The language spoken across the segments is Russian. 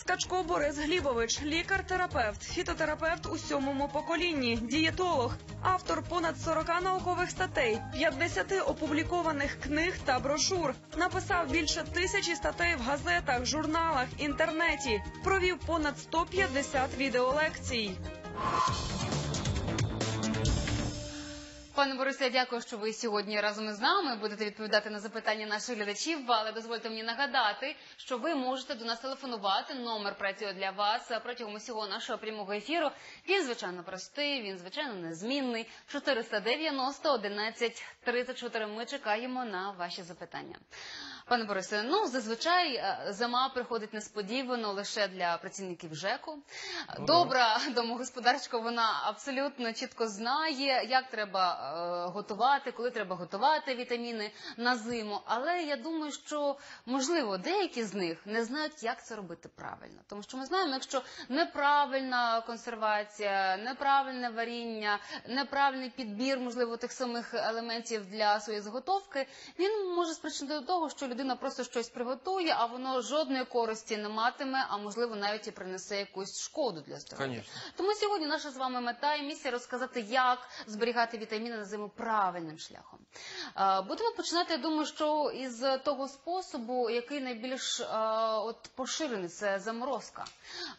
Скачко Борис Глібович – лікар-терапевт, фітотерапевт у 7-му поколінні, дієтолог, автор понад 40 наукових статей, 50 опублікованих книг та брошур. Написав більше 1000 статей в газетах, журналах, інтернеті. Провів понад 150 відеолекцій. Пане Борисе, дякую, що ви сьогодні разом із нами будете відповідати на запитання наших глядачів, але дозвольте мені нагадати, що ви можете до нас телефонувати, номер працює для вас протягом усього нашого прямого ефіру. Він, звичайно, простий, він, звичайно, незмінний. 490-11-34, ми чекаємо на ваші запитання. Пане Борисе, зазвичай зима приходить несподівано лише для працівників ЖЕКу. Добра домогосподарка, вона абсолютно чітко знає, як треба готувати, коли треба готувати вітаміни на зиму. Але я думаю, що, можливо, деякі з них не знають, як це робити правильно. Тому що ми знаємо, якщо неправильна консервація, неправильне варіння, неправильний підбір, можливо, тих самих елементів для своєї заготовки, він може спричинити до того, що людина просто щось приготує, а воно жодної користі не матиме, а можливо навіть і принесе якусь шкоду для здоров'я. Тому сьогодні наша з вами мета і місія розказати, як зберігати вітаміни на зиму правильним шляхом. Будемо починати, я думаю, що із того способу, який найбільш поширений, це заморозка.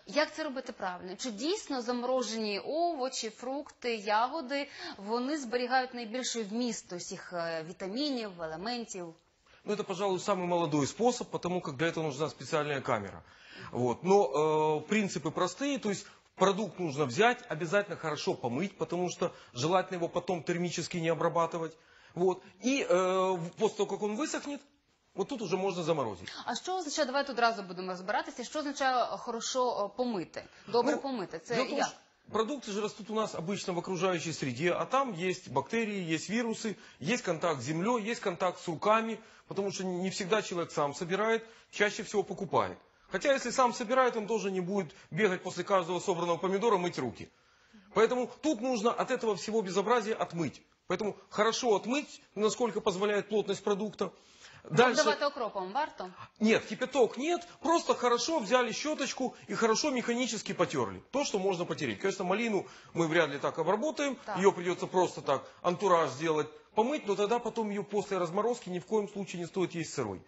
Як це робити правильно? Чи дійсно заморожені овочі, фрукти, ягоди, вони зберігають найбільший вміст усіх вітамінів, елементів? Это, пожалуй, самый молодой способ, потому как для этого нужна специальная камера. Вот. Но принципы простые, то есть продукт нужно взять, обязательно хорошо помыть, потому что желательно его потом термически не обрабатывать. Вот. И после того, как он высохнет, вот тут уже можно заморозить. А что означает, давай тут сразу будем разбираться, что означает хорошо помыть, добре помыть? Это продукты же растут у нас обычно в окружающей среде, а там есть бактерии, есть вирусы, есть контакт с землей, есть контакт с руками, потому что не всегда человек сам собирает, чаще всего покупает. Хотя, если сам собирает, он тоже не будет бегать после каждого собранного помидора мыть руки. Поэтому тут нужно от этого всего безобразия отмыть. Поэтому хорошо отмыть, насколько позволяет плотность продукта. Дальше... Давайте окропом, варто? Нет, кипяток нет, просто хорошо взяли щеточку и хорошо механически потерли. То, что можно потереть. Конечно, малину мы вряд ли так обработаем, так. Ее придется просто так антураж сделать, помыть, но тогда потом ее после разморозки ни в коем случае не стоит есть сырой.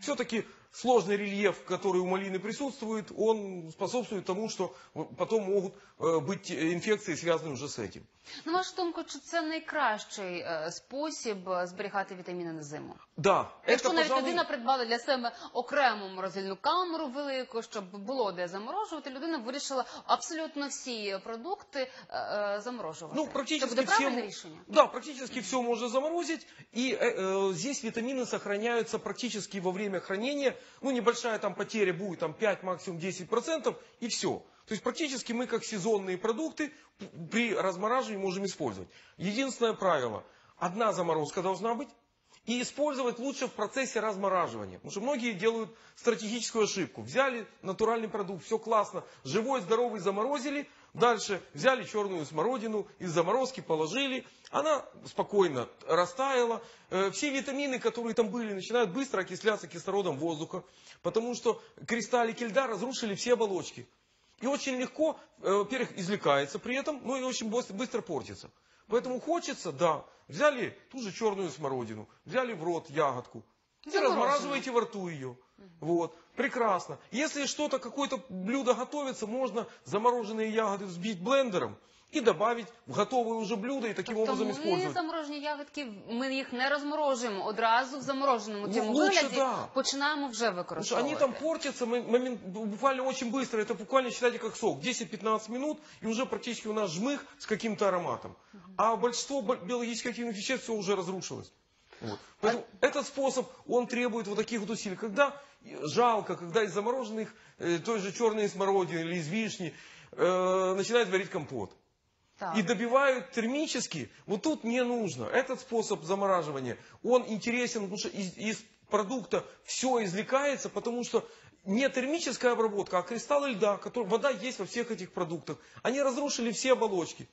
Все-таки сложный рельеф, который у малины присутствует, он способствует тому, что потом могут быть инфекции, связанные уже с этим. На вашу думку, чи це найкращий спосіб зберігати вітаміни на зиму? Да. Якщо навіть людина придбала для себе окрему морозильну камеру велику, щоб було де заморожувати, людина вирішила абсолютно всі продукти заморожувати. Це буде правильне рішення? Да, практически все можно заморозить, и здесь витамины сохраняются практически во время хранения. Небольшая там потеря будет, там 5, максимум 10%, и все. То есть практически мы как сезонные продукты при размораживании можем использовать. Единственное правило, одна заморозка должна быть, и использовать лучше в процессе размораживания. Потому что многие делают стратегическую ошибку. Взяли натуральный продукт, все классно, живой, здоровый заморозили, дальше взяли черную смородину, из заморозки положили, она спокойно растаяла. Все витамины, которые там были, начинают быстро окисляться кислородом воздуха, потому что кристаллики льда разрушили все оболочки. И очень легко, во-первых, извлекается при этом, но и очень быстро портится. Поэтому хочется, да, взяли ту же черную смородину, взяли в рот ягодку, и размораживаете во рту ее. Вот, прекрасно. Если что-то, какое-то блюдо готовится, можно замороженные ягоды взбить блендером и добавить в готовое уже блюдо и таким образом использовать. Заморожені ягодки, ми їх не розморожуємо одразу в замороженому цьому вигляді, починаємо вже використовувати. Вони там портяться буквально дуже швидко, це буквально, вважайте, як сок, 10-15 минут і вже практично у нас жмих з якимось ароматом. А більшість біологічних активних веществ вже розрушилось. Вот. Этот способ, он требует вот таких вот усилий. Когда жалко, когда из замороженных, той же черной смородины или из вишни, начинают варить компот. Так. И добивают термически. Вот тут не нужно. Этот способ замораживания, он интересен, потому что из продукта все извлекается, потому что не термическая обработка, а кристаллы льда, которые, вода есть во всех этих продуктах. Они разрушили все оболочки.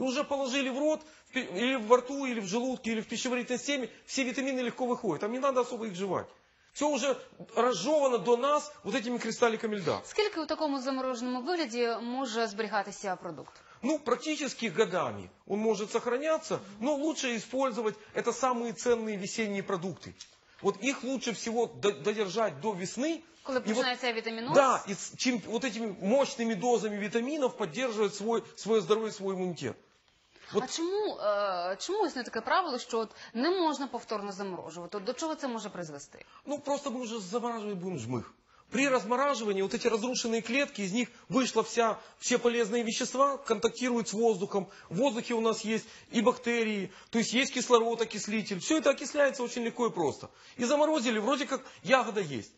И уже положили в рот, или во рту, или в желудке, или в пищеварительной системе, все витамины легко выходят. Там не надо особо их жевать. Все уже разжевано до нас вот этими кристалликами льда. Сколько в таком замороженном виде может сберегаться продукт? Ну, практически годами он может сохраняться, но лучше использовать это самые ценные весенние продукты. Вот их лучше всего додержать до весны. Когда начинается витаминоз? Да, и чем, вот этими мощными дозами витаминов поддерживать свое здоровье, свой иммунитет. Вот. А чому існує таке правило, що от не можна повторно заморожувати? От до чого це може призвести? Ну, просто ми вже заморажувати будемо жмих. При размораживании вот эти разрушенные клетки, из них вышло все полезные вещества, контактируют с воздухом. В воздухе у нас есть и бактерии, то есть есть кислород, окислитель. Все это окисляется очень легко и просто. И заморозили, вроде как ягода есть.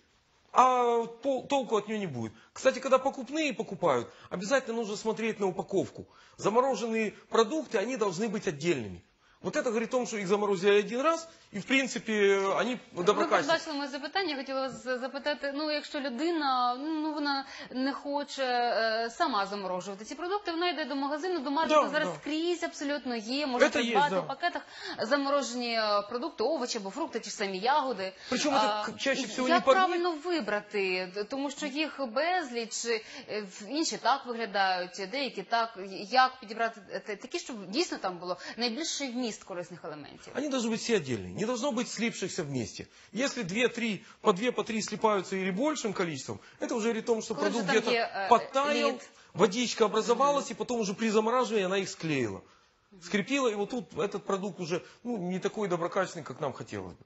А толку от нее не будет. Кстати, когда покупные покупают, обязательно нужно смотреть на упаковку. Замороженные продукты, они должны быть отдельными. Вот это говорит о том, что их заморозили один раз, и в принципе они доброкачественные. Ви побачили моє запитання, я хотіла вас запитати, ну якщо людина, ну вона не хоче сама заморожувати ці продукти, вона йде до магазину, до маркету, зараз скрізь абсолютно є, може придбати в пакетах заморожені продукти, овочі або фрукти, ті ж самі ягоди. Причому це чаще всього не подні. Як правильно вибрати, тому що їх безліч, інші так виглядають, деякі так, як підібрати такі, щоб дійсно там було найбільше вміст корыстных элементов. Они должны быть все отдельные, не должно быть слипшихся вместе. Если 2-3 слипаются или большим количеством, это уже говорит о том, что продукт где-то подтаял, водичка образовалась, и потом уже при замораживании она их склеила, скрепила, и вот тут этот продукт уже не такой доброкачественный, как нам хотелось бы.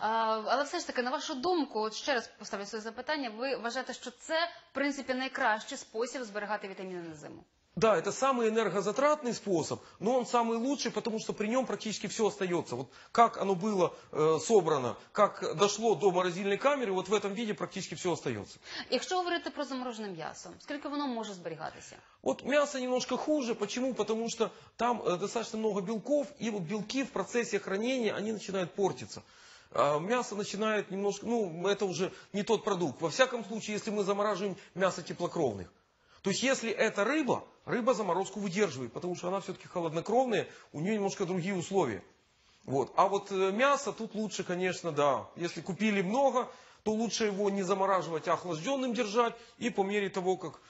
Але все ж таки, на вашу думку, от ще раз поставлю своє запитання, ви вважаєте, що це, в принципі, найкращий спосіб зберігати вітаміни на зиму? Да, это самый энергозатратный способ, но он самый лучший, потому что при нем практически все остается. Вот как оно было собрано, как дошло до морозильной камеры, вот в этом виде практически все остается. Если говорить про замороженное мясо, сколько оно может сберегаться? Вот мясо немножко хуже. Почему? Потому что там достаточно много белков, и вот белки в процессе хранения, они начинают портиться. Мясо начинает немножко, ну, это уже не тот продукт. Во всяком случае, если мы замораживаем мясо теплокровных. То есть, если это рыба, рыба заморозку выдерживает, потому что она все-таки холоднокровная, у нее немножко другие условия. Вот. А вот мясо тут лучше, конечно, да. Если купили много, то лучше его не замораживать, а охлажденным держать и по мере того, как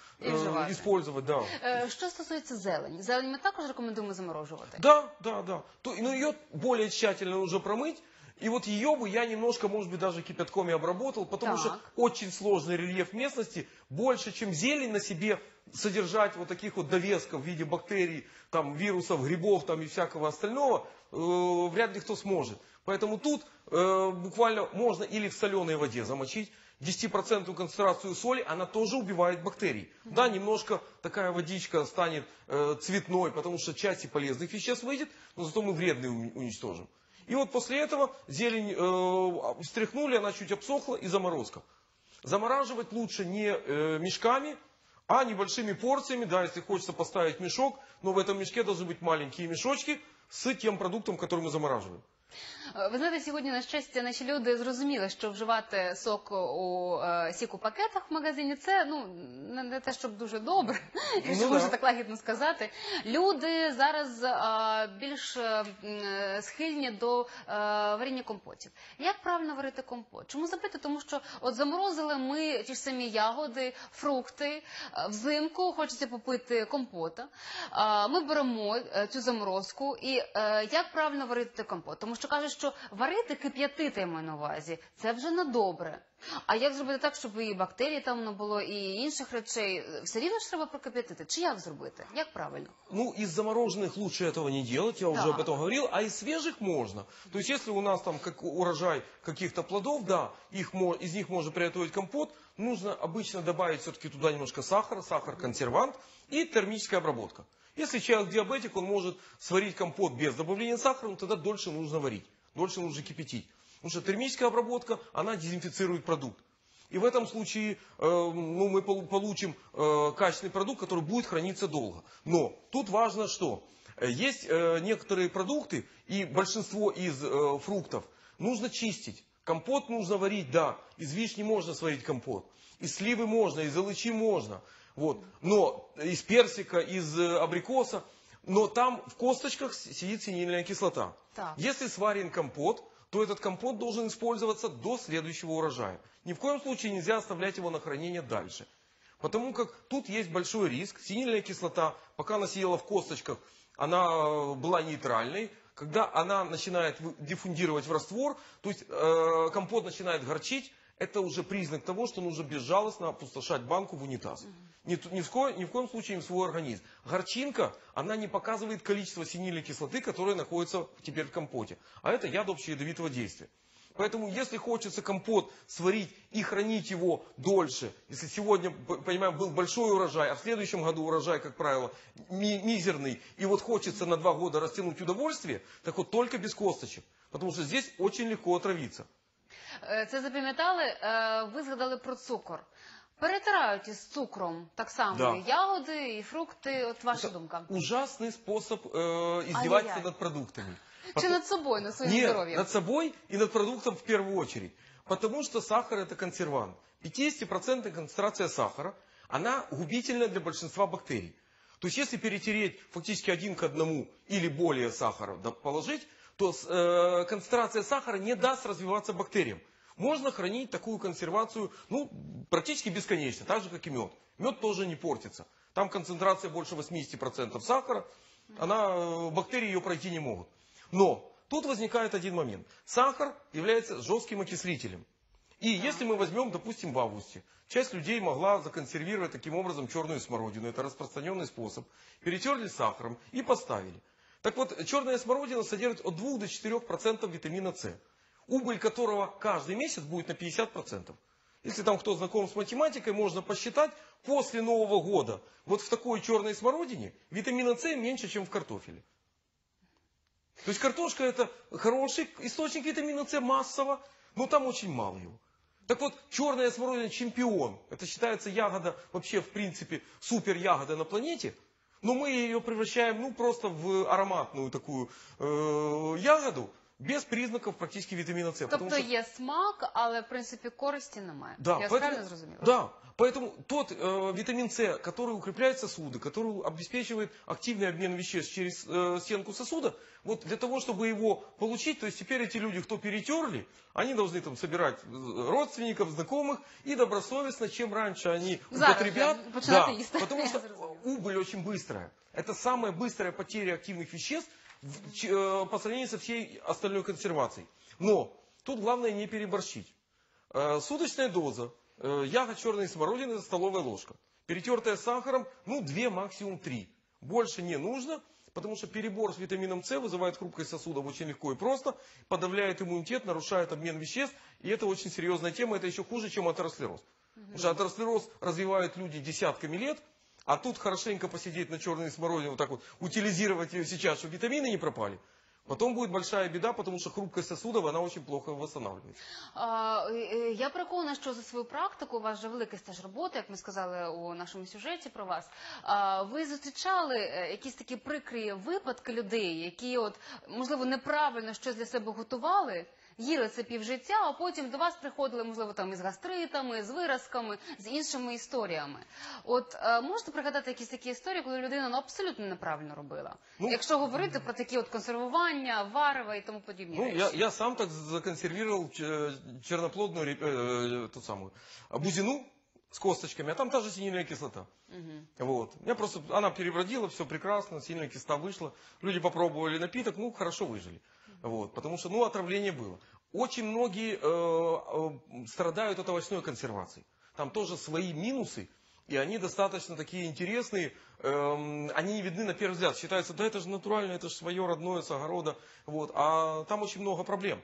использовать. Да. Что касается зелени? Зелень мы также рекомендуем замораживать? Да, да, да. Но ее более тщательно уже промыть. И вот ее бы я немножко, может быть, даже кипятком и обработал, потому что очень сложный рельеф местности, больше, чем зелень на себе содержать вот таких вот довесков в виде бактерий, там, вирусов, грибов там, и всякого остального, вряд ли кто сможет. Поэтому тут буквально можно или в соленой воде замочить, 10% концентрацию соли, она тоже убивает бактерии. Да, немножко такая водичка станет цветной, потому что часть полезных веществ выйдет, но зато мы вредные уничтожим. И вот после этого зелень встряхнули, она чуть обсохла и заморозка. Замораживать лучше не мешками, а небольшими порциями. Да, если хочется поставить мешок, но в этом мешке должны быть маленькие мешочки с тем продуктом, который мы замораживаем. Ви знаєте, сьогодні, на щастя, наші люди зрозуміли, що вживати сік у пакетах в магазині – це не те, щоб дуже добре, якщо можна так лагідно сказати. Люди зараз більш схильні до варіння компотів. Як правильно варити компот? Чому запити? Тому що заморозили ми ті ж самі ягоди, фрукти, взимку хочеться попити компота. Ми беремо цю заморозку і як правильно варити компот? Тому що кажуть, що варити, кип'ятити, я маю на увазі, це вже не добре. А як зробити так, щоб і бактерії там не було, і інших речей? Все рівно ж треба прокип'ятити. Чи як зробити? Як правильно? Ну, із заморожених лучше этого не делать, я уже об этом говорил, а из свежих можно. То есть, если у нас там урожай каких-то плодов, да, из них можно приготовить компот, нужно обычно добавить все-таки туда немножко сахара, сахар-консервант и термическая обработка. Если человек диабетик, он может сварить компот без добавления сахара, но тогда дольше нужно варить, дольше нужно кипятить. Потому что термическая обработка, она дезинфицирует продукт. И в этом случае мы получим качественный продукт, который будет храниться долго. Но тут важно, что есть некоторые продукты, и большинство из фруктов нужно чистить. Компот нужно варить, да, из вишни можно сварить компот, из сливы можно, из алычи можно. Вот. Но из персика, из абрикоса, но там в косточках сидит синильная кислота. Так. Если сварен компот, то этот компот должен использоваться до следующего урожая. Ни в коем случае нельзя оставлять его на хранение дальше. Потому как тут есть большой риск. Синильная кислота, пока она сидела в косточках, она была нейтральной. Когда она начинает диффундировать в раствор, то есть компот начинает горчить, это уже признак того, что нужно безжалостно опустошать банку в унитаз. Ни в коем случае им свой организм. Горчинка, она не показывает количество синильной кислоты, которая находится теперь в компоте. А это яд общеядовитого действия. Поэтому, если хочется компот сварить и хранить его дольше, если сегодня, понимаем, был большой урожай, а в следующем году урожай, как правило, мизерный, и вот хочется на 2 года растянуть удовольствие, так вот только без косточек, потому что здесь очень легко отравиться. Це запам'ятали, ви згадали про цукор. Перетирають із цукром так само і ягоди, і фрукти. От ваша думка. Ужасний спосіб издевательства над продуктами. Чи над собой, на своем здоровье? Нет, над собой и над продуктом в первую очередь. Потому что сахар – это консервант. 50% концентрация сахара, она губительна для большинства бактерий. То есть, если перетереть фактически 1 к 1 или более сахара положить, то концентрация сахара не даст развиваться бактериям. Можно хранить такую консервацию, ну, практически бесконечно, так же, как и мед. Мед тоже не портится. Там концентрация больше 80% сахара, бактерии ее пройти не могут. Но тут возникает один момент. Сахар является жестким окислителем. И если мы возьмем, допустим, в августе, часть людей могла законсервировать таким образом черную смородину, это распространенный способ, перетерли сахаром и поставили. Так вот, черная смородина содержит от 2 до 4% витамина С, убыль которого каждый месяц будет на 50%. Если там кто знаком с математикой, можно посчитать, после Нового года вот в такой черной смородине витамина С меньше, чем в картофеле. То есть картошка это хороший источник витамина С массово, но там очень мало его. Так вот, черная смородина чемпион. Это считается ягода, вообще в принципе супер ягода на планете. Но мы ее превращаем ну, просто в ароматную такую ягоду, без признаков практически витамина С. Тобто є смак, але в принципе користі немає. Я правильно зрозуміла? Да, поэтому тот витамин С, который укрепляет сосуды, который обеспечивает активный обмен веществ через стенку сосуда, вот для того, чтобы его получить, то есть теперь эти люди, кто перетерли, они должны там собирать родственников, знакомых и добросовестно, чем раньше они употребят, потому что убыль очень быстрая. Это самая быстрая потеря активных веществ, по сравнению со всей остальной консервацией. Но тут главное не переборщить. Суточная доза ягод черной смородины – это столовая ложка. Перетертая сахаром, ну 2, максимум 3. Больше не нужно, потому что перебор с витамином С вызывает хрупкость сосудов очень легко и просто, подавляет иммунитет, нарушает обмен веществ. И это очень серьезная тема, это еще хуже, чем атеросклероз. Потому что атеросклероз развивают люди десятками лет, а тут хорошенько посидеть на черной смородине, вот так вот, утилизировать ее сейчас, чтобы витамины не пропали. Потом будет большая беда, потому что хрупкость сосудов, она очень плохо восстанавливается. Я переконана, що за свою практику, у вас вже великий стаж роботи, як ми сказали у нашому сюжеті про вас, ви зустрічали якісь такі прикрі випадки людей, які, от, можливо, неправильно щось для себе готували, їли це півжиття, а потім до вас приходили, можливо, там із гастритами, з виразками, з іншими історіями. От можете пригадати якісь такі історії, коли людина ну, абсолютно неправильно робила? Ну, якщо говорити про такі от консервування, варева і тому подібні речі. Ну, я сам так законсервировал черноплодну ту саму бузину с косточками, а там та же синильная кислота. Вот. Я просто, она перебродила, все прекрасно, синильная кислота вышла, люди попробовали напиток, ну, хорошо выжили. Вот, потому что, ну, отравление было. Очень многие страдают от овощной консервации. Там тоже свои минусы, и они достаточно такие интересные. Они не видны на первый взгляд. Считается, да это же натурально, это же свое родное, с огорода. Вот, а там очень много проблем.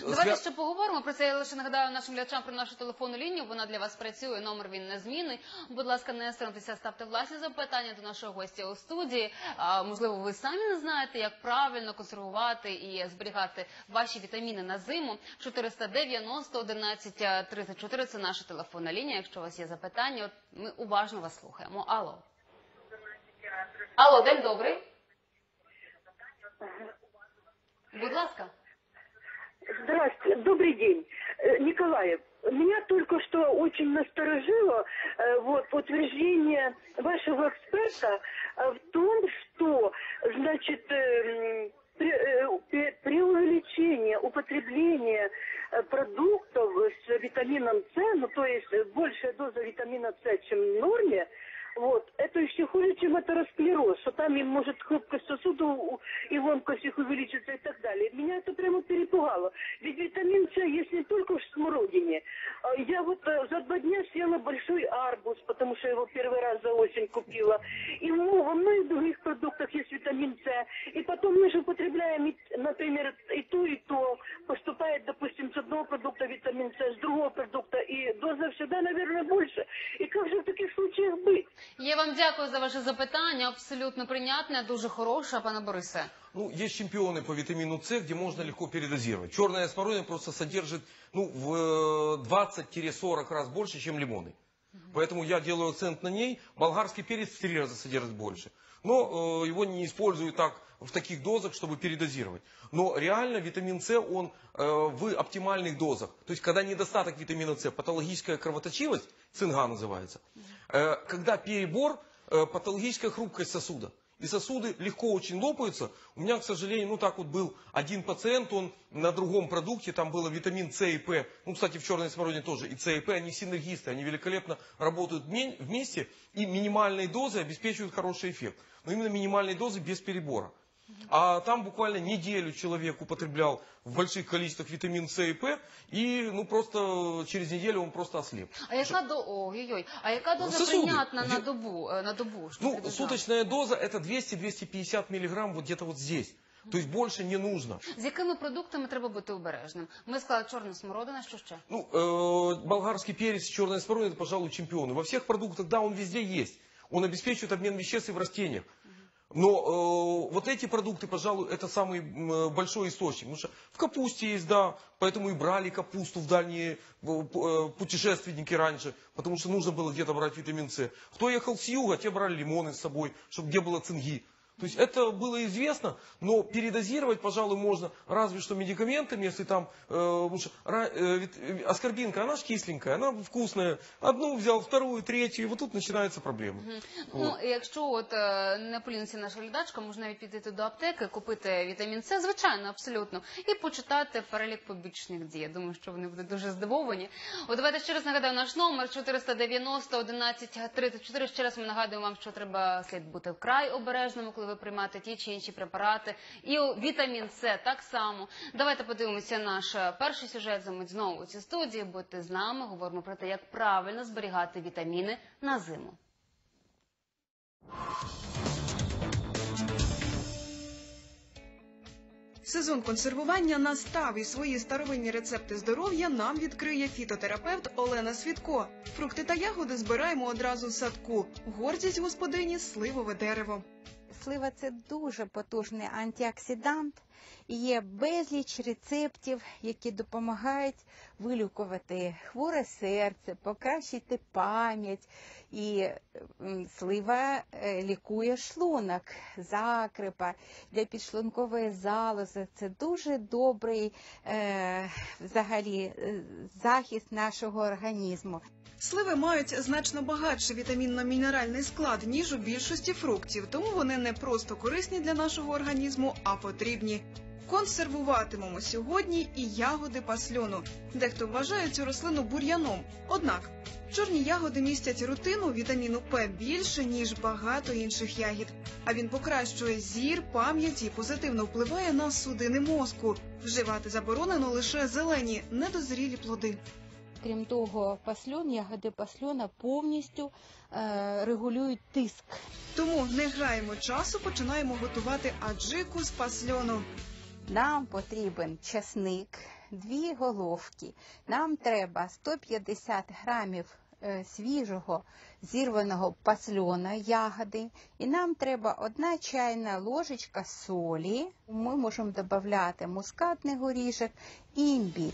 Давайте ще поговоримо про це, я лише нагадаю нашим глядачам про нашу телефонну лінію, вона для вас працює, номер він незмінний. Будь ласка, не соромтеся, ставте власні запитання до нашого гостя у студії. Можливо, ви самі не знаєте, як правильно консервувати і зберігати ваші вітаміни на зиму. 490-11-34 – це наша телефонна лінія, якщо у вас є запитання, от ми уважно вас слухаємо. Алло. Алло, день добрий. Будь ласка. Здравствуйте, добрый день. Николаев, меня только что очень насторожило вот, утверждение вашего эксперта в том, что, значит, преувеличение употребления продуктов с витамином С, ну то есть большая доза витамина С, чем в норме, вот, это еще хуже, чем атеросклероз, что там им может хрупкость сосудов и ломкость их увеличится и так далее. Меня это прямо перепугало. Ведь витамин С есть не только в смородине. Я вот за 2 дня съела большой арбуз, потому что я его первый раз за осень купила. И во многих других продуктах есть витамин С. И потом мы же употребляем, например, и то. Поступает, допустим, с одного продукта витамин С, с другого продукта. И доза всегда, наверное, больше. И как же в таких случаях быть? Я вам дякую за ваше запитання, абсолютно прийнятне, дуже хороше, пане Борисе. Ну, есть чемпионы по витамину С, где можно легко передозировать. Черная смородина просто содержит, ну, в 20-40 раз больше, чем лимоны. Поэтому я делаю акцент на ней. Болгарский перец в 3 раза содержит больше. Но его не используют так, в таких дозах, чтобы передозировать. Но реально витамин С, он в оптимальных дозах. То есть, когда недостаток витамина С, патологическая кровоточивость, цинга называется. Когда перебор, патологическая хрупкость сосуда. И сосуды легко очень лопаются. У меня, к сожалению, ну так вот был один пациент, он на другом продукте, там было витамин С и П. Ну, кстати, в черной смородине тоже. И С и П, они синергисты, они великолепно работают вместе. И минимальные дозы обеспечивают хороший эффект. Но именно минимальные дозы без перебора. А там буквально неделю человек употреблял в больших количествах витамин С и П, и ну просто через неделю он просто ослеп. А яка доза принятна на добу? Ну, суточная доза это 200-250 миллиграмм вот где-то вот здесь. То есть больше не нужно. З якими продуктами треба бути обережним? Ми сказали чорна смородина, що ще? Ну, болгарский перец, черная смородина, это, пожалуй, чемпионы. Во всех продуктах, да, он везде есть. Он обеспечивает обмен веществ и в растениях. Но вот эти продукты, пожалуй, это самый большой источник. Потому что в капусте есть, да, поэтому и брали капусту в дальние путешественники раньше, потому что нужно было где-то брать витамин С. Кто ехал с юга, те брали лимоны с собой, чтобы не было цинги. То есть это было известно, но передозировать, пожалуй, можно разве что медикаментами, если там аскорбинка, она ж кисленькая, она вкусная. Одну взял, вторую, третью, и вот тут начинаются проблемы. Ну, якщо от не поліниться наша глядачка, можна підійти до аптеки, купити вітамін С, звичайно, абсолютно, і почитати перелік побічних дій. Я думаю, що вони будуть дуже здивовані. От давайте ще раз нагадаю наш номер 490-11-34. Ще раз ми нагадуємо вам, що треба слід бути вкрай обережним, коли ви приймаєте ті чи інші препарати. І вітамін С так само. Давайте подивимося наш перший сюжет за мить знову у цій студії. Будьте з нами, говоримо про те, як правильно зберігати вітаміни на зиму. Сезон консервування настав і свої старовинні рецепти здоров'я нам відкриє фітотерапевт Олена Світко. Фрукти та ягоди збираємо одразу в садку. Гордість господині – сливове дерево. Слива – це дуже потужний антиоксидант. Є безліч рецептів, які допомагають вилікувати хворе серце, покращити пам'ять. І слива лікує шлунок, закрепа, для підшлункової залози. Це дуже добрий взагалі захист нашого організму. Сливи мають значно багатший вітамінно-мінеральний склад, ніж у більшості фруктів, тому вони не просто корисні для нашого організму, а потрібні. Консервуватимемо сьогодні і ягоди пасльону. Дехто вважає цю рослину бур'яном. Однак, чорні ягоди містять рутину вітаміну П більше, ніж багато інших ягід. А він покращує зір, пам'ять і позитивно впливає на судини мозку. Вживати заборонено лише зелені, недозрілі плоди. Крім того, пасльон, ягоди пасльона повністю регулюють тиск. Тому не граємо часу, починаємо готувати аджику з пасльону. Нам потрібен часник, 2 головки. Нам треба 150 грамів свіжого зірваного пасльона, ягоди. І нам треба 1 чайна ложечка солі. Ми можемо додати мускатний горішок і імбір.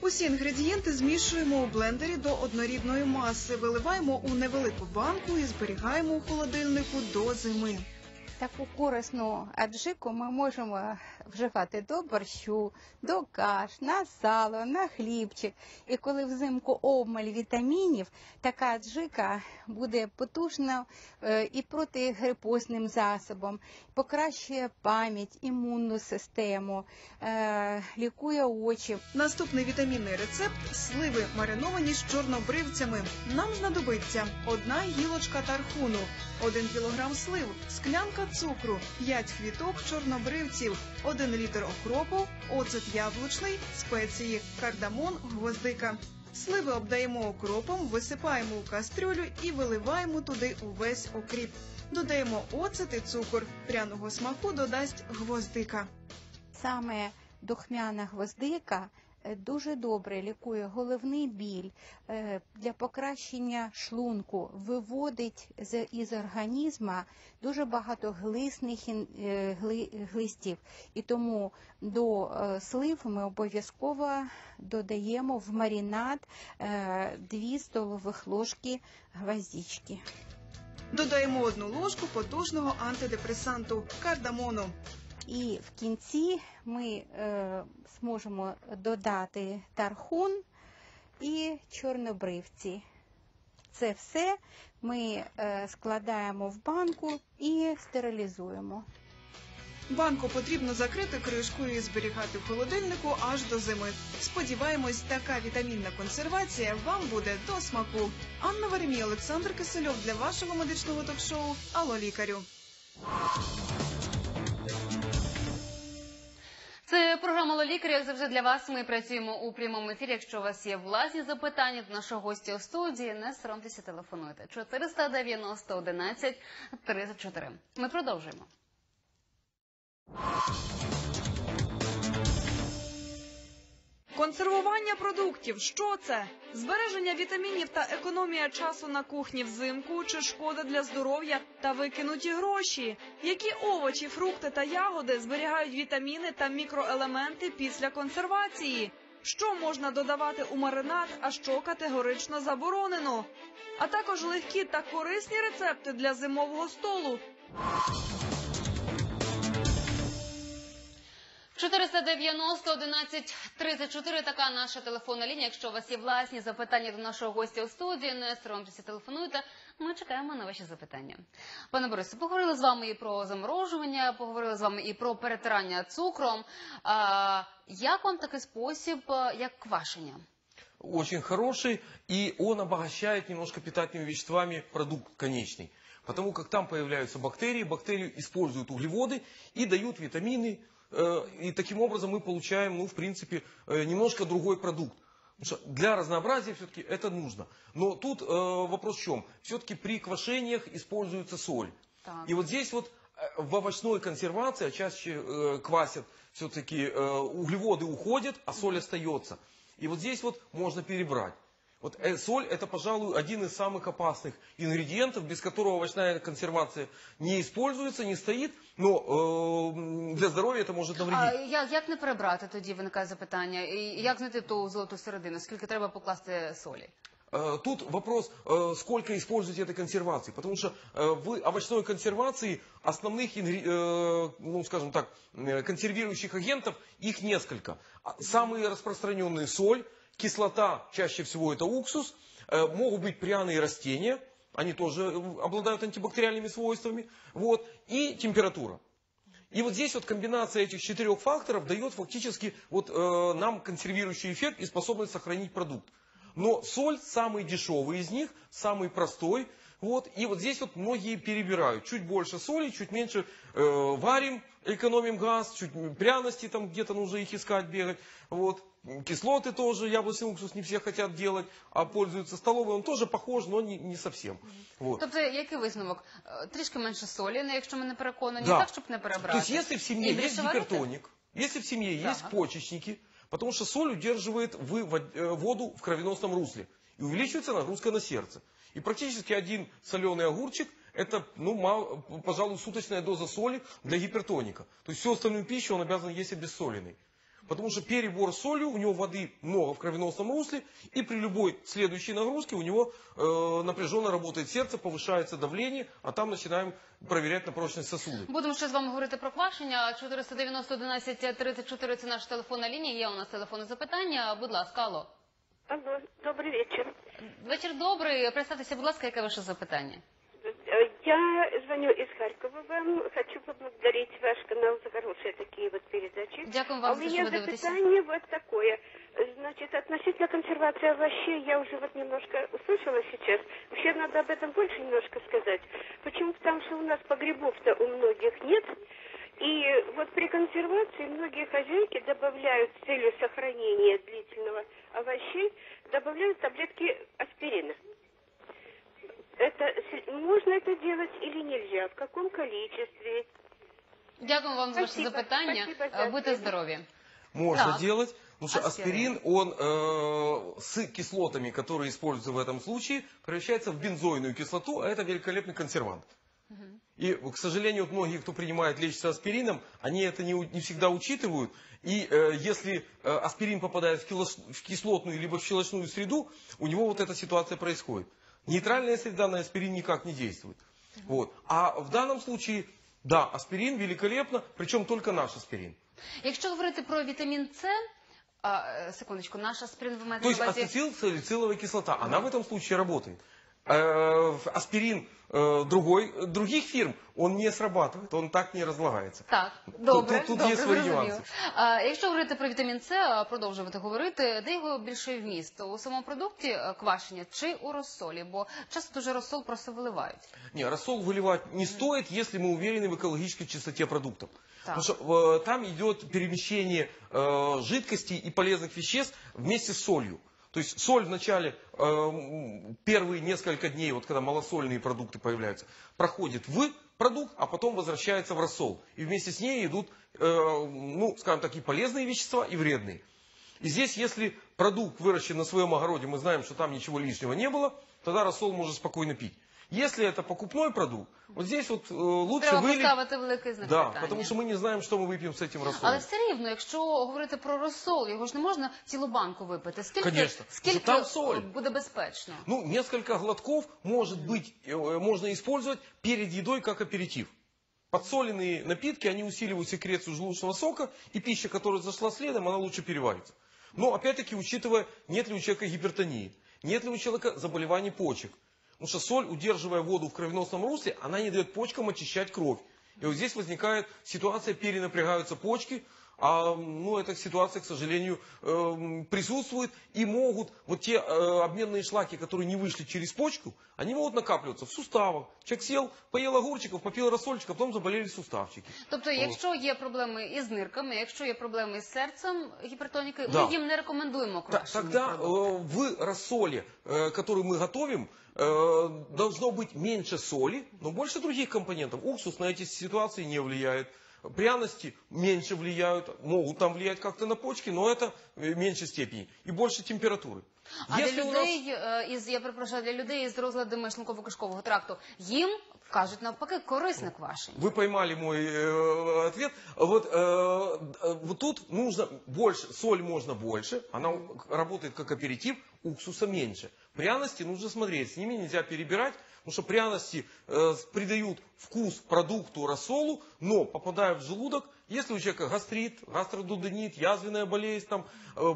Усі інгредієнти змішуємо у блендері до однорідної маси, виливаємо у невелику банку і зберігаємо у холодильнику до зими. Таку корисну аджику ми можемо вживати до борщу, до каш, на сало, на хлібчик. І коли взимку обмаль вітамінів, така аджика буде потужна і протигрипозним засобом, покращує пам'ять, імунну систему, лікує очі. Наступний вітамінний рецепт – сливи, мариновані з чорнобривцями. Нам знадобиться одна гілочка тархуну, 1 кілограм слив, склянка цукру, 5 квіток чорнобривців, 1 літр окропу, оцет яблучний, спеції, кардамон, гвоздика. Сливи обдаємо окропом, висипаємо у кастрюлю і виливаємо туди увесь окріп. Додаємо оцет і цукор, пряного смаку додасть гвоздика. Саме духмяна гвоздика дуже добре лікує головний біль, для покращення шлунку, виводить із організму дуже багато глисних глистів. І тому до слив ми обов'язково додаємо в маринад 2 столових ложки гвоздички. Додаємо 1 ложку потужного антидепресанту – кардамону. І в кінці ми зможемо додати тархун і чорнобривці. Це все ми складаємо в банку і стерилізуємо. Банку потрібно закрити кришкою і зберігати в холодильнику аж до зими. Сподіваємось, така вітамінна консервація вам буде до смаку. Анна Варімій, Олександр Кисельов для вашого медичного ток-шоу «Алло, лікарю». Це програма «Алло, лікарю», як завжди для вас. Ми працюємо у прямому ефірі. Якщо у вас є власні запитання до нашого гостя у студії, не соромтеся, телефонуйте. 490-11-34. Ми продовжуємо. Консервування продуктів. Що це? Збереження вітамінів та економія часу на кухні взимку чи шкода для здоров'я та викинуті гроші? Які овочі, фрукти та ягоди зберігають вітаміни та мікроелементи після консервації? Що можна додавати у маринад, а що категорично заборонено? А також легкі та корисні рецепти для зимового столу. 490-11-34 – така наша телефонна лінія. Якщо у вас є власні запитання до нашого гостя у студії, не соромтеся, телефонуйте. Ми чекаємо на ваші запитання. Пане Борисе, поговорили з вами і про заморожування, поговорили з вами і про перетирання цукром. Як вам такий спосіб, як квашення? Очень хороший, и он обогащает немножко питательными веществами продукт конечный. Потому как там появляются бактерии, бактерии используют углеводы и дают витамины. И таким образом мы получаем, ну, в принципе, немножко другой продукт. Потому что для разнообразия все-таки это нужно. Но тут вопрос в чем? Все-таки при квашениях используется соль. Так. И вот здесь вот в овощной консервации, а чаще квасят, все-таки углеводы уходят, а соль остается. И вот здесь вот можно перебрать. Вот соль – это, пожалуй, один из самых опасных ингредиентов, без которого овощная консервация не используется, не стоит, но для здоровья это может навредить. А як не перебрати, тоді виникає запитання, як знайти ту золоту середину, скільки треба покласти солі? Тут вопрос, сколько используете этой консервации, потому что в овощной консервации основных, ну, скажем так, консервирующих агентов, их несколько. Самые распространенные – соль, кислота, чаще всего это уксус, могут быть пряные растения, они тоже обладают антибактериальными свойствами, вот, и температура. И вот здесь вот комбинация этих 4 факторов дает фактически вот, нам консервирующий эффект и способность сохранить продукт. Но соль самый дешевый из них, самый простой, вот, и вот здесь вот многие перебирают. Чуть больше соли, чуть меньше варим, экономим газ, чуть пряности там где-то нужно их искать, бегать, вот. Кислоты тоже, яблочный уксус не все хотят делать, а пользуются столовой. Он тоже похож, но не совсем. Вот. То есть, який висновок? Трішки менше солі, но если мы не переконані, да. Так, чтобы не перебрать. То есть, если в семье есть гипертоник, если в семье есть почечники, потому что соль удерживает воду в кровеносном русле. И увеличивается нагрузка на сердце. И практически один соленый огурчик, это, ну, пожалуй, суточная доза соли для гипертоника. То есть, всю остальную пищу он обязан есть обессоленной. Потому что перебор с солью, у него воды много в кровеносном русле, и при любой следующей нагрузке у него напряженно работает сердце, повышается давление, а там начинаем проверять на прочность сосуды. Будемо ще з вами говорити про квашення. 490-11-34 – це наша телефонна лінія, є у нас телефонне запитання. Будь ласка, алло. Алло, добрий вечір. Вечір добрий. Представтеся, будь ласка, яке ваше запитання? Я звоню из Харькова вам. Хочу поблагодарить ваш канал за хорошие такие вот передачи. Дякую вам, а у меня запитание вот такое. Значит, относительно консервации овощей я уже вот немножко услышала сейчас. Вообще надо об этом больше немножко сказать. Почему? Потому что у нас погребов-то у многих нет. И вот при консервации многие хозяйки добавляют с целью сохранения длительного овощей, добавляют таблетки аспирина. Это, можно это делать или нельзя? В каком количестве? Дякую вам за ваше запитання. Будьте здорові. Можно делать. Потому что аспирин, он с кислотами, которые используются в этом случае, превращается в бензойную кислоту, а это великолепный консервант. И, к сожалению, многие, кто принимает, лечится аспирином, они это не всегда учитывают. И если аспирин попадает в кислотную либо в щелочную среду, у него вот эта ситуация происходит. Нейтральная среда на аспирин никак не действует. Вот. А в данном случае, да, аспирин великолепно, причем только наш аспирин. Если говорить про витамин С, секундочку, наш аспирин... То есть ацетилсалициловая кислота, она в этом случае работает. Аспирин других фирм, он не срабатывает, он так не разлагается. Так, добре, зрозуміло. Якщо говорити про вітамін С, продовжувати говорити, де його більше вміст? У самому продукті квашення чи у розсолі? Бо часто дуже розсол просто виливають. Ні, розсол виливати не стоїть, якщо ми впевнені в екологічній чистоті продуктів. Потому что там йде переміщення жидкості і полезних веществ вместе з солью. То есть соль в начале, первые несколько дней, вот когда малосольные продукты появляются, проходит в продукт, а потом возвращается в рассол. И вместе с ней идут, ну, скажем так, и полезные вещества, и вредные. И здесь, если продукт выращен на своем огороде, мы знаем, что там ничего лишнего не было, тогда рассол можно спокойно пить. Если это покупной продукт, вот здесь вот лучше вылить, да, потому что мы не знаем, что мы выпьем с этим рассолом. Але все равно, если говорить про рассол, его же не можно целую банку выпить. Конечно, там соль. Будет безопасно. Ну, несколько глотков, может быть, можно использовать перед едой как аперитив. Подсоленные напитки, они усиливают секрецию желудочного сока, и пища, которая зашла следом, она лучше переварится. Но, опять-таки, учитывая, нет ли у человека гипертонии, нет ли у человека заболеваний почек. Потому что соль, удерживая воду в кровеносном русле, она не дает почкам очищать кровь. И вот здесь возникает ситуация, перенапрягаются почки, а ну, эта ситуация, к сожалению, присутствует. И могут вот те обменные шлаки, которые не вышли через почку, они могут накапливаться в суставах. Человек сел, поел огурчиков, попил рассольчик, а потом заболели суставчики. То есть, если есть проблемы и с нирками, если есть проблемы с сердцем гипертоники, да, мы им не рекомендуем квашеные тогда в рассоле, который мы готовим, должно быть меньше соли, но больше других компонентов. Уксус на эти ситуации не влияет. Пряности меньше влияют, могут там влиять как-то на почки, но это в меньшей степени. И больше температуры. А для людей, я перепрошую, для людей с розладами шлунково-кишкового тракту, им, кажут, навпаки, корисно квашение. Вы поймали мой ответ. Вот, вот тут нужно больше, соль можно больше, она работает как аперитив, уксуса меньше. Пряности нужно смотреть, с ними нельзя перебирать. Потому что пряности придают вкус продукту, рассолу, но попадая в желудок, если у человека гастрит, гастродудонит, язвенная болезнь, там,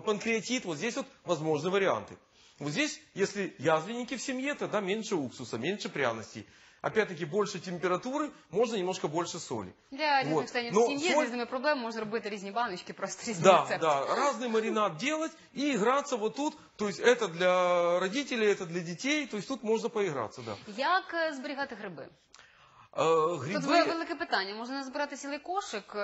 панкреатит, вот здесь вот возможны варианты. Вот здесь, если язвенники в семье, тогда меньше уксуса, меньше пряностей. Опять-таки, больше температуры, можно немножко больше соли. Для разных состояний в семье, с разными проблемами, можно делать разные баночки, просто разные рецепты. Да, разный маринад делать и играться вот тут. То есть, это для родителей, это для детей, то есть, тут можно поиграться, да. Как сберегать грибы? Тут велике питання. Можна збирати цілий кошик,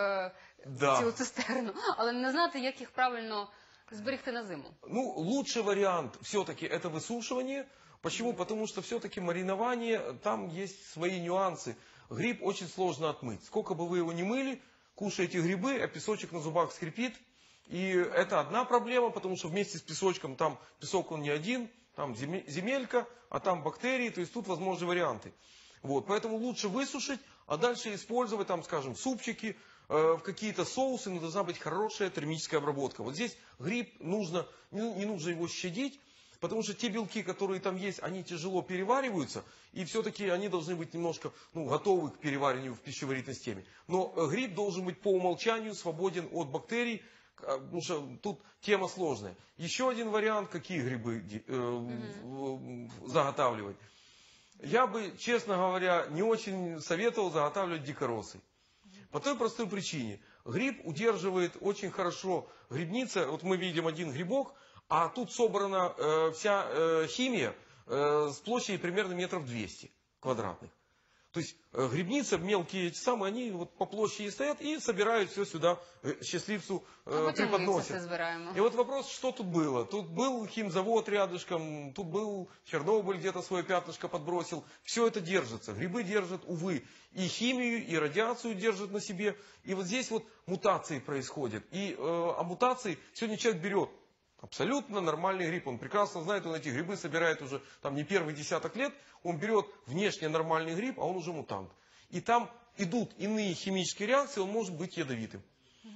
цілу цистерну, але не знати, як їх правильно зберегти на зиму. Ну, лучший варіант все-таки це висушування. Почему? Потому что все-таки маринование, там есть свои нюансы. Гриб очень сложно отмыть. Сколько бы вы его ни мыли, кушаете грибы, а песочек на зубах скрипит. И это одна проблема, потому что вместе с песочком, там песок он не один, там земелька, а там бактерии, то есть тут возможны варианты. Вот, поэтому лучше высушить, а дальше использовать, там, скажем, супчики, в какие-то соусы, но должна быть хорошая термическая обработка. Вот здесь гриб нужно, не нужно его щадить, потому что те белки, которые там есть, они тяжело перевариваются, и все-таки они должны быть немножко готовы к перевариванию в пищеварительной системе. Но гриб должен быть по умолчанию свободен от бактерий, потому что тут тема сложная. Еще один вариант, какие грибы заготавливать. Я бы, честно говоря, не очень советовал заготавливать дикоросы. По той простой причине. Гриб удерживает очень хорошо грибница. Вот мы видим один грибок, а тут собрана вся химия с площади примерно метров 200 квадратных. То есть грибница, мелкие эти самые, они вот по площади стоят и собирают все сюда, счастливцу преподносят. И вот вопрос, что тут было? Тут был химзавод рядышком, тут был Чернобыль где-то свое пятнышко подбросил. Все это держится. Грибы держат, увы, и химию, и радиацию держат на себе. И вот здесь вот мутации происходят. И о мутации сегодня человек берет абсолютно нормальный гриб. Он прекрасно знает, он эти грибы собирает уже там не первый десяток лет. Он берет внешне нормальный гриб, а он уже мутант. И там идут иные химические реакции, он может быть ядовитым.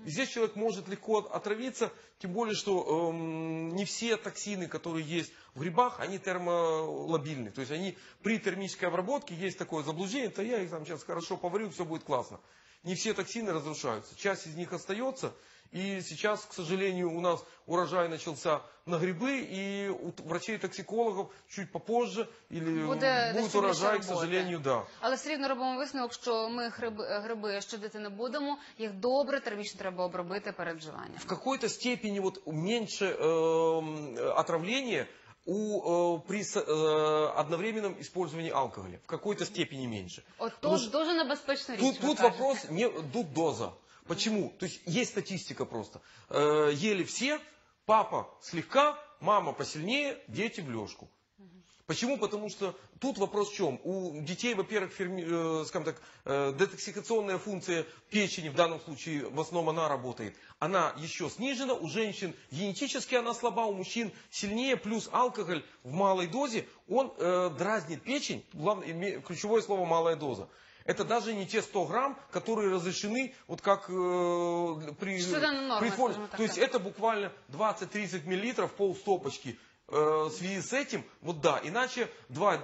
И здесь человек может легко отравиться, тем более, что не все токсины, которые есть в грибах, они термолабильны. То есть они при термической обработке, есть такое заблуждение, то я их там сейчас хорошо поварю, все будет классно. Не все токсины разрушаются, часть из них остается. И сейчас, к сожалению, у нас урожай начался на грибы, и у врачей-токсикологов чуть попозже или будет урожай, к сожалению, да. Але все рівно робимо висновок, що ми гриби щадити не будемо, їх добре термічно треба обробити перед вживанням. В какой-то степени вот меньше отравления при одновременном использовании алкоголя. В какой-то степени меньше. Отож, дуже небезпечна річ. Тут вопрос, тут доза. Почему? То есть есть статистика просто. Ели все, папа слегка, мама посильнее, дети в лёжку. Почему? Потому что тут вопрос в чем? У детей, во-первых, детоксикационная функция печени, в данном случае в основном она работает. Она еще снижена, у женщин генетически она слаба, у мужчин сильнее, плюс алкоголь в малой дозе, он дразнит печень, главное, ключевое слово «малая доза». Это даже не те 100 грамм, которые разрешены, вот как при фольге. То есть это буквально 20-30 миллилитров, полстопочки. В связи с этим, вот да, иначе два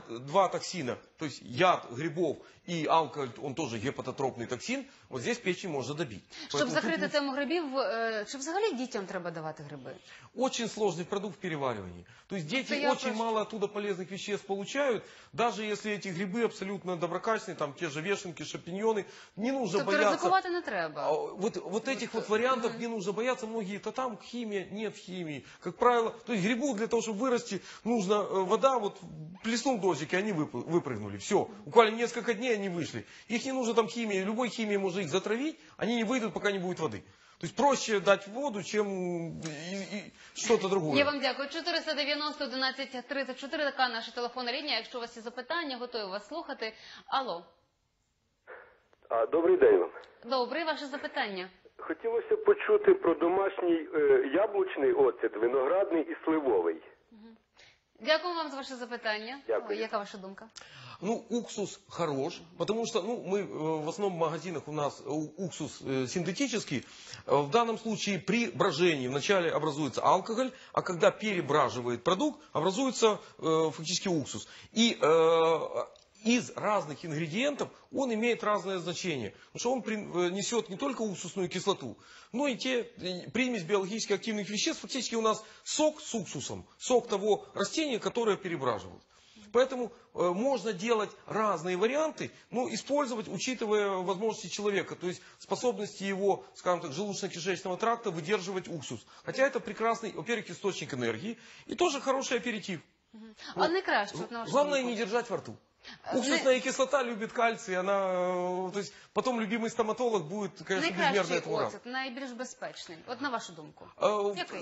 токсина, то есть яд грибов и алкоголь, он тоже гепатотропный токсин, вот здесь печень можно добить. Чтобы закрыть тему грибов, что взагалі детям треба давать грибы? Очень сложный продукт в переваривании. То есть дети очень мало оттуда полезных веществ получают, даже если эти грибы абсолютно доброкачественные, там те же вешенки, шампиньоны, не нужно бояться. Ризикувати не треба. Вот этих вот вариантов не нужно бояться, многие, то там химия, нет химии. Как правило, то есть грибов для того, чтобы вырасти, нужно вода, вот плеснул дождик, и они выпрыгнули. Все, буквально несколько дней они вышли. Их не нужно там химии, любой химии можно их затравить, они не выйдут, пока не будет воды. То есть проще дать воду, чем что-то другое. Я вам дякую. 490-11-34, така наша телефонна лінія. Якщо у вас є запитання, готові вас слухати. Алло. Добрий день вам. Добрий, ваше запитання. Хотілося б почути про домашній яблучний оцет, виноградний і сливовий. Дякую вам за ваше запитання. Дякую. Яка ваша думка? Ну, уксус хорош, потому что мы в основном в магазинах у нас уксус синтетический. В данном случае при брожении вначале образуется алкоголь, а когда перебраживает продукт, образуется фактически уксус. И из разных ингредиентов он имеет разное значение. Потому что он несет не только уксусную кислоту, но и те примесь биологически активных веществ. Фактически у нас сок с уксусом, сок того растения, которое перебраживают. Поэтому можно делать разные варианты, но использовать, учитывая возможности человека, то есть способности его, скажем так, желудочно-кишечного тракта выдерживать уксус. Хотя это прекрасный, во-первых, источник энергии и тоже хороший аперитив. А накрасить, главное не держать во рту. Уксусная кислота любит кальций, она, то есть потом любимый стоматолог будет, конечно, безмерно этого рада. Найбільш безпечний, вот на вашу думку.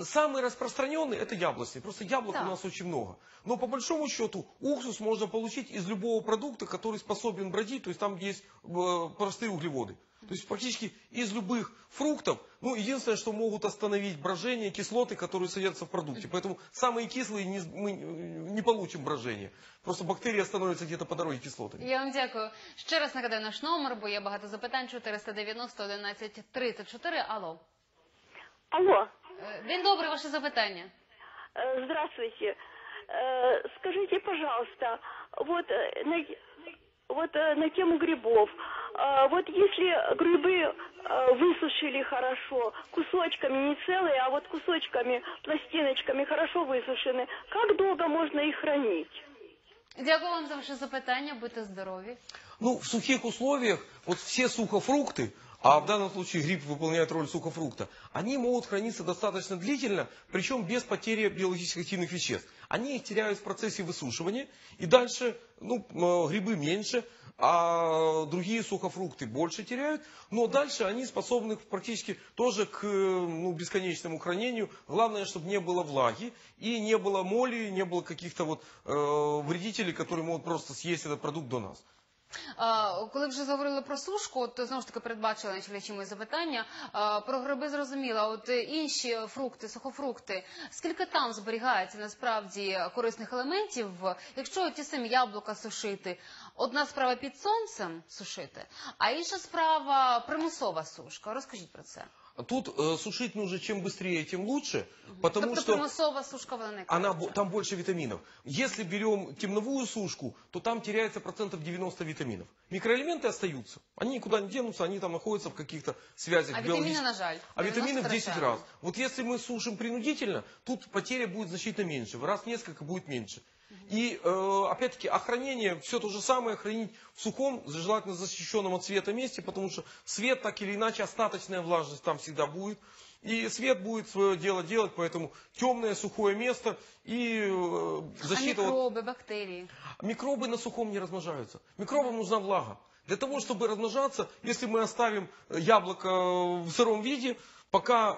Самый распространенный это яблочный, просто яблок у нас очень много. Но по большому счету уксус можно получить из любого продукта, который способен бродить, то есть там есть простые углеводы. То есть практически из любых фруктов, ну, единственное, что могут остановить брожение, кислоты, которые содержатся в продукте. Поэтому самые кислые мы не получим брожение. Просто бактерии остановятся где-то по дороге кислотами. Я вам дякую. Ще раз нагадаю наш номер, бо є багато запитань. 490 11 34. Алло. Алло. День добрый, ваше запитання. Здравствуйте. Скажите, пожалуйста, вот на тему грибов. Вот если грибы высушили хорошо, кусочками, не целые, а вот кусочками, пластиночками хорошо высушены, как долго можно их хранить? Дякую вам за ваше запитание, будьте здоровы. Ну, в сухих условиях, вот все сухофрукты, а в данном случае гриб выполняет роль сухофрукта, они могут храниться достаточно длительно, причем без потери биологически активных веществ. Они их теряют в процессе высушивания, и дальше грибы меньше, а другие сухофрукты больше теряют, но дальше они способны практически тоже к бесконечному хранению. Главное, чтобы не было влаги, и не было моли, не было каких-то вредителей, которые могут просто съесть этот продукт до нас. Коли вже говорили про сушку, то знову ж таки передбачили наші глядачі запитання. Про гриби зрозуміло, а от інші фрукти, сухофрукти, скільки там зберігається насправді корисних елементів, якщо ті самі яблука сушити? Одна справа під сонцем сушити, а інша справа примусова сушка. Розкажіть про це. Тут сушить нужно чем быстрее, тем лучше, потому что там больше витаминов. Если берем темновую сушку, то там теряется процентов 90 витаминов. Микроэлементы остаются, они никуда не денутся, они там находятся в каких-то связях. А витамины на жаль. А витамины в 10 раз. Вот если мы сушим принудительно, тут потеря будет значительно меньше, в раз несколько будет меньше. И опять-таки хранение, все то же самое, хранить в сухом, желательно защищенном от света месте, потому что свет так или иначе, остаточная влажность там всегда будет. И свет будет свое дело делать, поэтому темное, сухое место и защита... А микробы, бактерии? Микробы на сухом не размножаются. Микробам нужна влага. Для того, чтобы размножаться, если мы оставим яблоко в сыром виде, пока,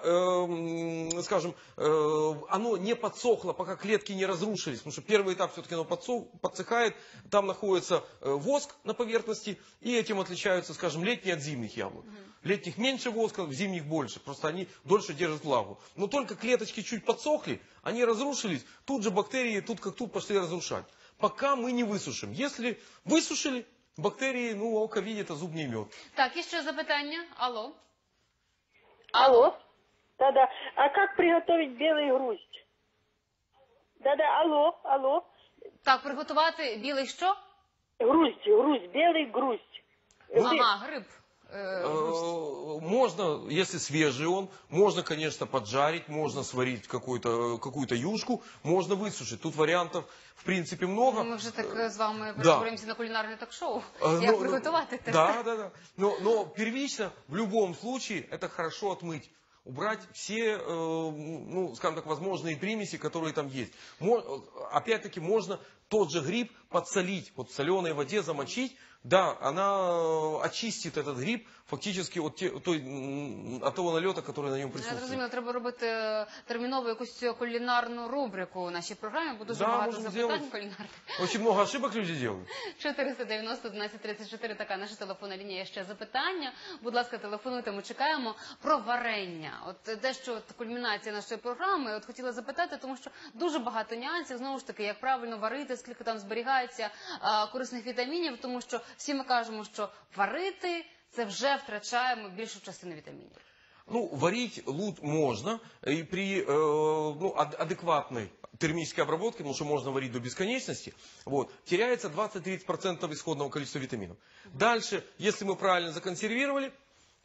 скажем, оно не подсохло, пока клетки не разрушились, потому что первый этап все-таки оно подсыхает, там находится воск на поверхности, и этим отличаются, скажем, летние от зимних яблок. Летних меньше воска, в зимних больше, просто они дольше держат влагу. Но только клеточки чуть подсохли, они разрушились, тут же бактерии тут пошли разрушать. Пока мы не высушим. Если высушили... Бактерії, око видит, а зуб не имеет. Так, еще запитання. Алло. Алло. Да-да. А как приготовить белый груздь? Да-да, алло, алло. Так, приготувати білий що? Груздь, груздь, белый груздь. Ага, гриб. Можно, если свежий он, можно, конечно, поджарить, можно сварить какую-то юшку, можно высушить. Тут вариантов, в принципе, много. Мы уже так с вами переговоримся на кулинарное ток-шоу. Как приготовить это? Да. Но первично, в любом случае, это хорошо отмыть. Убрать все, скажем так, возможные примеси, которые там есть. Опять-таки, можно тот же гриб подсолить, вот в соленой воде замочить. Да, она очистит этот гриб фактически от того налета, который на нем присутствует. Я зрозуміла, треба робити термінову якусь кулінарну рубрику у нашій програмі, бо дуже багато запитань кулінарних. Очень много ошибок люди делают. 490-11-34, така наша телефонна лінія, ще запитання. Будь ласка, телефонуйте, ми чекаємо про варення. От дещо кульмінація нашої програми, от хотіла запитати, тому що дуже багато нюансів, знову ж таки, як правильно варити, скільки там зберігається корисних вітамінів, тому що всі ми кажемо, що варити – це вже втрачаємо більшу частину вітамінів. Ну, варить лут можно и при адекватной термической обработке, потому что можно варить до бесконечности, теряется 20-30% исходного количества витаминов. Дальше, если мы правильно законсервировали,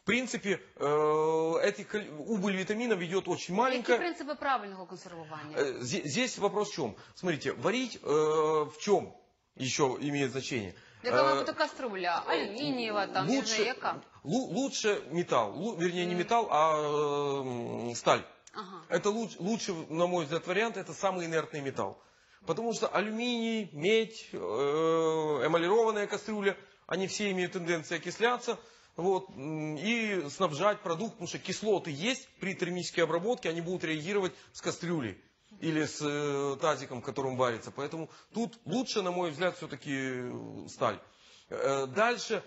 в принципе, убыль витаминов идет очень маленькая. Какие принципы правильного консервирования? Здесь вопрос в чем? Смотрите, варить в чем еще имеет значение? Это кастрюля, алюминиевая, там, яка. Лучше металл, вернее не металл, а сталь. Ага. Это лучше, на мой взгляд, вариант, это самый инертный металл. Потому что алюминий, медь, эмалированная кастрюля, они все имеют тенденцию окисляться. И снабжать продукт, потому что кислоты есть при термической обработке, они будут реагировать с кастрюлей. Или с тазиком, в котором варится. Поэтому тут лучше, на мой взгляд, все-таки сталь. Дальше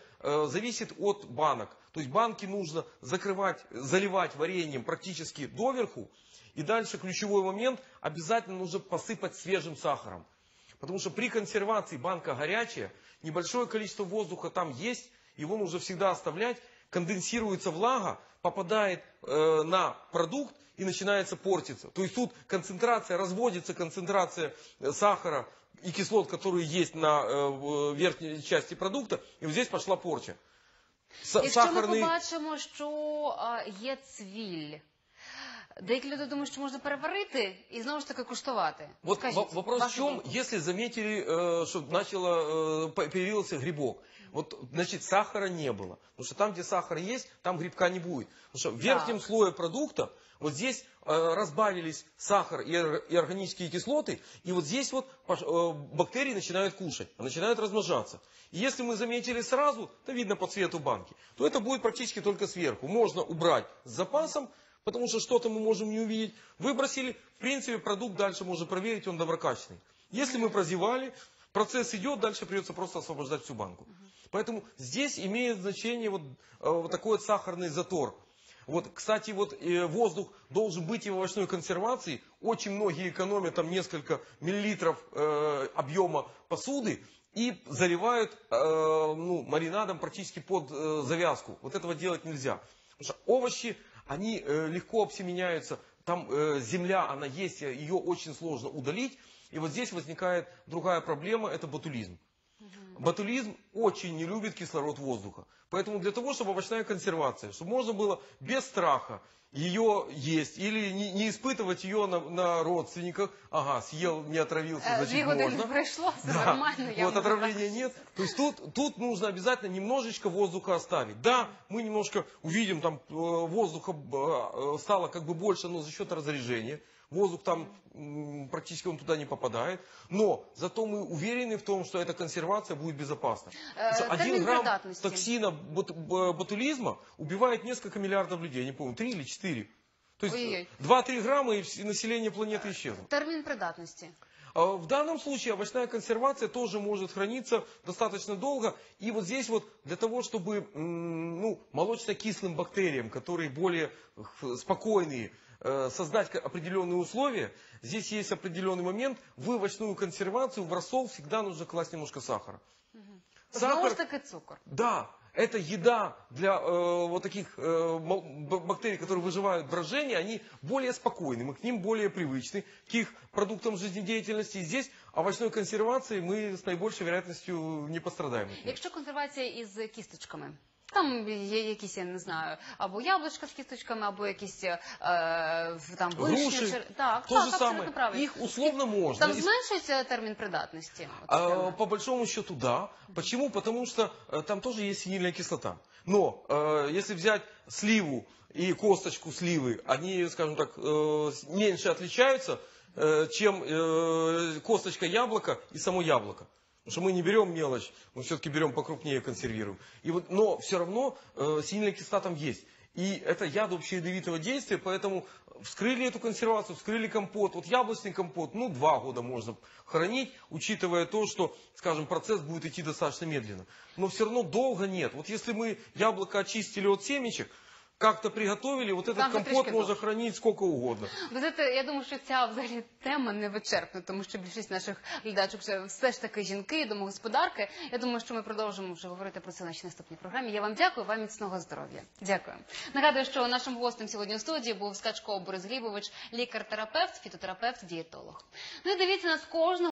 зависит от банок. То есть банки нужно закрывать, заливать вареньем практически доверху. И дальше ключевой момент, обязательно нужно посыпать свежим сахаром. Потому что при консервации банка горячая, небольшое количество воздуха там есть, его нужно всегда оставлять, конденсируется влага, попадает на продукт и начинается портиться. То есть тут концентрация, разводится концентрация сахара и кислот, которые есть на верхней части продукта, и вот здесь пошла порча. Якщо ми побачимо, що є цвіль, деякі люди думають, що можна переварити і знову ж таки куштувати. Вот вопрос в чому, якщо заметили, що появився грибок. Вот, значит, сахара не было. Потому что там, где сахар есть, там грибка не будет. Потому что в верхнем слое продукта вот здесь разбавились сахар и органические кислоты. И вот здесь вот бактерии начинают кушать, начинают размножаться. И если мы заметили сразу, то видно по цвету банки, то это будет практически только сверху. Можно убрать с запасом, потому что что-то мы можем не увидеть. Выбросили, в принципе, продукт дальше можно проверить, он доброкачественный. Если мы прозевали, процесс идет, дальше придется просто освобождать всю банку. Поэтому здесь имеет значение вот такой вот сахарный затор. Вот, кстати, вот воздух должен быть и в овощной консервации. Очень многие экономят там несколько миллилитров объема посуды и заливают маринадом практически под завязку. Вот этого делать нельзя. Потому что овощи, они легко обсеменяются. Там земля, она есть, ее очень сложно удалить. И вот здесь возникает другая проблема, это ботулизм. Ботулизм очень не любит кислород воздуха. Поэтому для того, чтобы овощная консервация, чтобы можно было без страха ее есть, или не испытывать ее на родственниках, ага, съел, не отравился, значит можно. Прошло, все нормально. Вот отравления нет. То есть тут нужно обязательно немножечко воздуха оставить. Да, мы немножко увидим, там воздуха стало как бы больше, но за счет разрежения. Воздух там практически он туда не попадает, но зато мы уверены в том, что эта консервация будет безопасна. 1 грамм токсина ботулизма убивает несколько миллиардов людей, я не помню, 3 или 4. То есть 2-3 грамма и население планеты исчезло. Термин придатности. В данном случае овощная консервация тоже может храниться достаточно долго. И вот здесь вот для того, чтобы молочно-кислым бактериям, которые более спокойные, создать определенные условия, здесь есть определенный момент, в овощную консервацию, в рассол всегда нужно класть немножко сахара. Сахар, цукор. Да, это еда для вот таких бактерий, которые выживают брожение, они более спокойны, мы к ним более привычны, к их продуктам жизнедеятельности. И здесь овощной консервации мы с наибольшей вероятностью не пострадаем. Если консервация из кисточками? Там є якісь, я не знаю, або яблучка з кісточками, або якісь там вишні. Так, то же самое. Их условно можно. Там зменшується термін придатності? По большому счету, да. Почему? Потому что там тоже есть синильная кислота. Но если взять сливу и косточку сливы, они, скажем так, меньше отличаются, чем косточка яблока и само яблоко. Потому что мы не берем мелочь, мы все-таки берем покрупнее, консервируем. И вот, но все равно синильная кислота там есть. И это яд общеядовитого действия, поэтому вскрыли эту консервацию, вскрыли компот. Вот яблочный компот, 2 года можно хранить, учитывая то, что, скажем, процесс будет идти достаточно медленно. Но все равно долго нет. Вот если мы яблоко очистили от семечек, как-то приготовили, вот этот компот можно хранить сколько угодно. Ви знаєте, я думаю, що ця взагалі тема не вичерпна, тому що більшість наших глядачок все ж таки жінки, домогосподарки. Я думаю, що ми продовжимо вже говорити про це в нашій наступній програмі. Я вам дякую, вам міцного здоров'я. Дякую. Нагадую, що нашим гостем сьогодні у студії був Скачко Борис Глібович, лікар-терапевт, фітотерапевт, дієтолог. Ну і дивіться нас кожного.